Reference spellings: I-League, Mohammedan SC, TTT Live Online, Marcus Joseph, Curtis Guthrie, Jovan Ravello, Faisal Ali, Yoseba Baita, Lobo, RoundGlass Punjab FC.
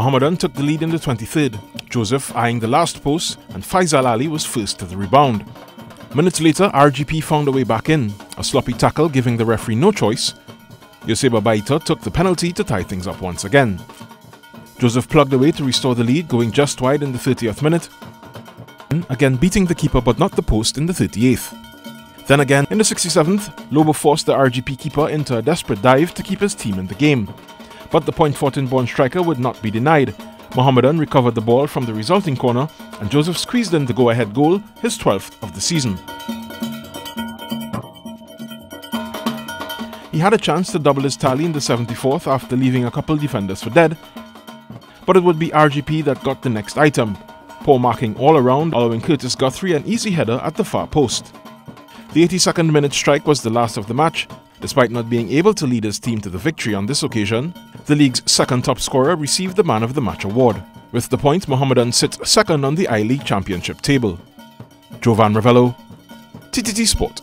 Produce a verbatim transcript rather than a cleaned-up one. Mohammedan took the lead in the twenty-third, Joseph eyeing the last post and Faisal Ali was first to the rebound. Minutes later, R G P found a way back in, a sloppy tackle giving the referee no choice. Yoseba Baita took the penalty to tie things up once again. Joseph plugged away to restore the lead, going just wide in the thirtieth minute, again beating the keeper but not the post in the thirty-eighth. Then again, in the sixty-seventh, Lobo forced the R G P keeper into a desperate dive to keep his team in the game. But the point fourteen-born striker would not be denied. Mohammedan recovered the ball from the resulting corner and Joseph squeezed in the go-ahead goal, his twelfth of the season. He had a chance to double his tally in the seventy-fourth after leaving a couple defenders for dead, but it would be R G P that got the next item. Poor marking all around, allowing Curtis Guthrie an easy header at the far post. The eighty-second minute strike was the last of the match. Despite not being able to lead his team to the victory on this occasion, the league's second top scorer received the Man of the Match award. With the point, Mohammedan sits second on the I-League championship table. Jovan Ravello, T T T Sport.